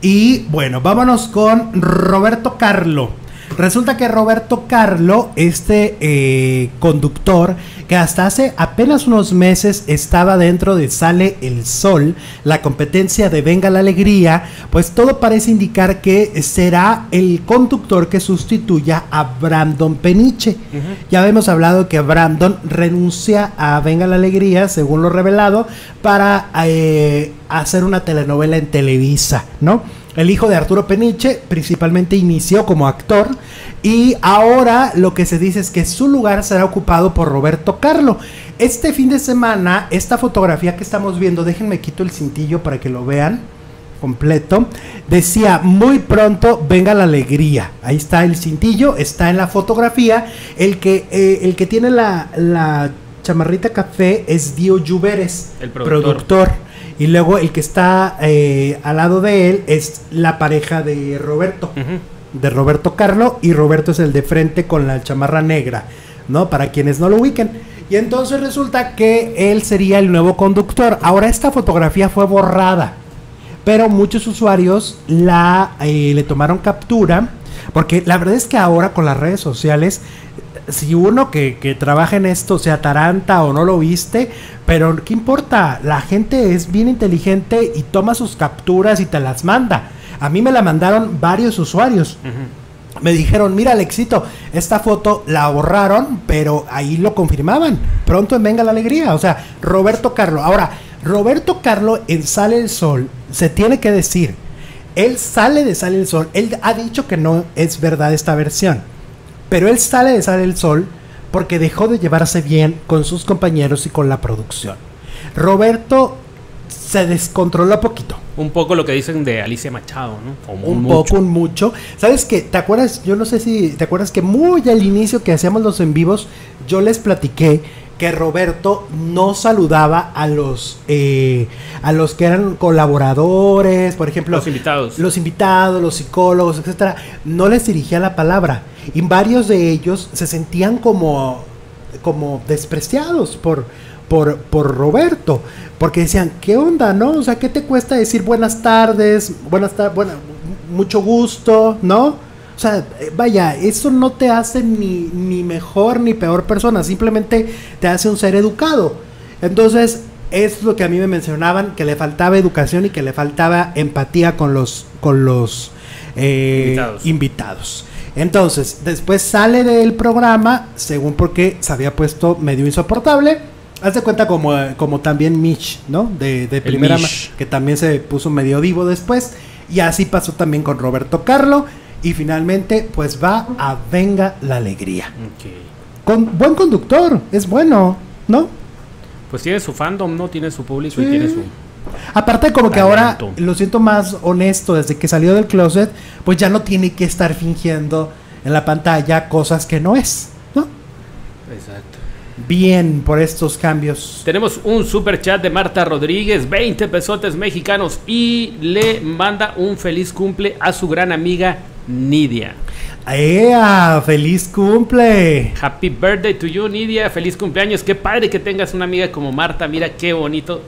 Y bueno, vámonos con Roberto Carlo. Resulta que Roberto Carlo, este conductor que hasta hace apenas unos meses estaba dentro de Sale el Sol, la competencia de Venga la Alegría, pues todo parece indicar que será el conductor que sustituya a Brandon Peniche. Ya habíamos hablado que Brandon renuncia a Venga la Alegría, según lo revelado, para hacer una telenovela en Televisa, ¿no? El hijo de Arturo Peniche principalmente inició como actor y ahora lo que se dice es que su lugar será ocupado por Roberto Carlo. Este fin de semana, esta fotografía que estamos viendo, déjenme quito el cintillo para que lo vean completo, decía: muy pronto venga la alegría. Ahí está el cintillo, está en la fotografía. El que tiene la chamarrita café es Dío Lluveres, el productor. Y luego el que está al lado de él es la pareja de Roberto, de Roberto Carlo, y Roberto es el de frente con la chamarra negra, ¿no? Para quienes no lo ubiquen. Y entonces resulta que él sería el nuevo conductor. Ahora, esta fotografía fue borrada, pero muchos usuarios le tomaron captura, porque la verdad es que ahora con las redes sociales, si uno que trabaja en esto se ataranta o no lo viste, pero ¿qué importa? La gente es bien inteligente y toma sus capturas y te las manda. A mí me la mandaron varios usuarios. Me dijeron: mira, Alexito, esta foto la borraron, pero ahí lo confirmaban. Pronto en Venga la Alegría. O sea, Roberto Carlo. Ahora, Roberto Carlo en Sale el Sol, se tiene que decir, él sale de Sale el Sol. Él ha dicho que no es verdad esta versión, pero él sale de Sale el Sol porque dejó de llevarse bien con sus compañeros y con la producción. Roberto se descontroló poquito. Un poco lo que dicen de Alicia Machado, ¿no? Un poco, un mucho. ¿Sabes qué? ¿Te acuerdas? Yo no sé si te acuerdas que muy al inicio que hacíamos los en vivos, yo les platiqué que Roberto no saludaba a los que eran colaboradores, por ejemplo, los invitados, los psicólogos, etcétera. No les dirigía la palabra y varios de ellos se sentían como despreciados por Roberto, porque decían: ¿qué onda, no? O sea, ¿qué te cuesta decir buenas tardes, mucho gusto, no? O sea, vaya, eso no te hace ni mejor ni peor persona, simplemente te hace un ser educado. Entonces, es lo que a mí me mencionaban, que le faltaba educación y que le faltaba empatía con los invitados. Entonces, después sale del programa, según porque se había puesto medio insoportable. Haz de cuenta como también Mitch, ¿no? De primera, que también se puso medio divo después. Y así pasó también con Roberto Carlo. Y finalmente, pues va a Venga la Alegría. Okay. Con buen conductor, es bueno, ¿no? Pues tiene su fandom, ¿no? Tiene su público, sí. Y tiene su... Aparte, como talento. Que ahora lo siento más honesto, desde que salió del closet, pues ya no tiene que estar fingiendo en la pantalla cosas que no es, ¿no? Exacto. Bien, por estos cambios. Tenemos un super chat de Marta Rodríguez, 20 pesotes mexicanos, y le manda un feliz cumple a su gran amiga Nidia. ¡Ea! ¡Feliz cumple! Happy birthday to you, Nidia. Feliz cumpleaños. Qué padre que tengas una amiga como Marta. Mira qué bonito